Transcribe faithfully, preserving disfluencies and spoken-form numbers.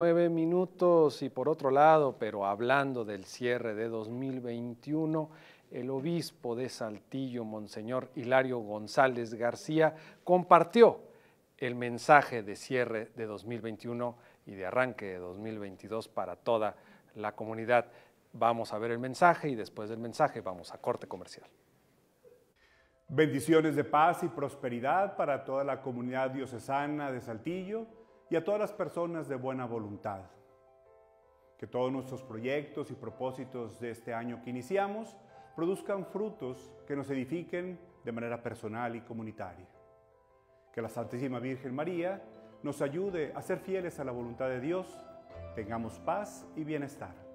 Nueve minutos y por otro lado, pero hablando del cierre de dos mil veintiuno, el obispo de Saltillo, Monseñor Hilario González García, compartió el mensaje de cierre de dos mil veintiuno y de arranque de dos mil veintidós para toda la comunidad. Vamos a ver el mensaje y después del mensaje vamos a corte comercial. Bendiciones de paz y prosperidad para toda la comunidad diocesana de Saltillo y a todas las personas de buena voluntad. Que todos nuestros proyectos y propósitos de este año que iniciamos produzcan frutos que nos edifiquen de manera personal y comunitaria. Que la Santísima Virgen María nos ayude a ser fieles a la voluntad de Dios, tengamos paz y bienestar.